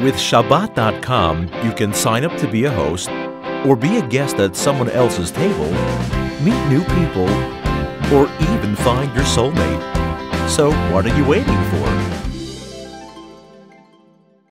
With Shabbat.com, you can sign up to be a host or be a guest at someone else's table, meet new people, or even find your soulmate. So what are you waiting for?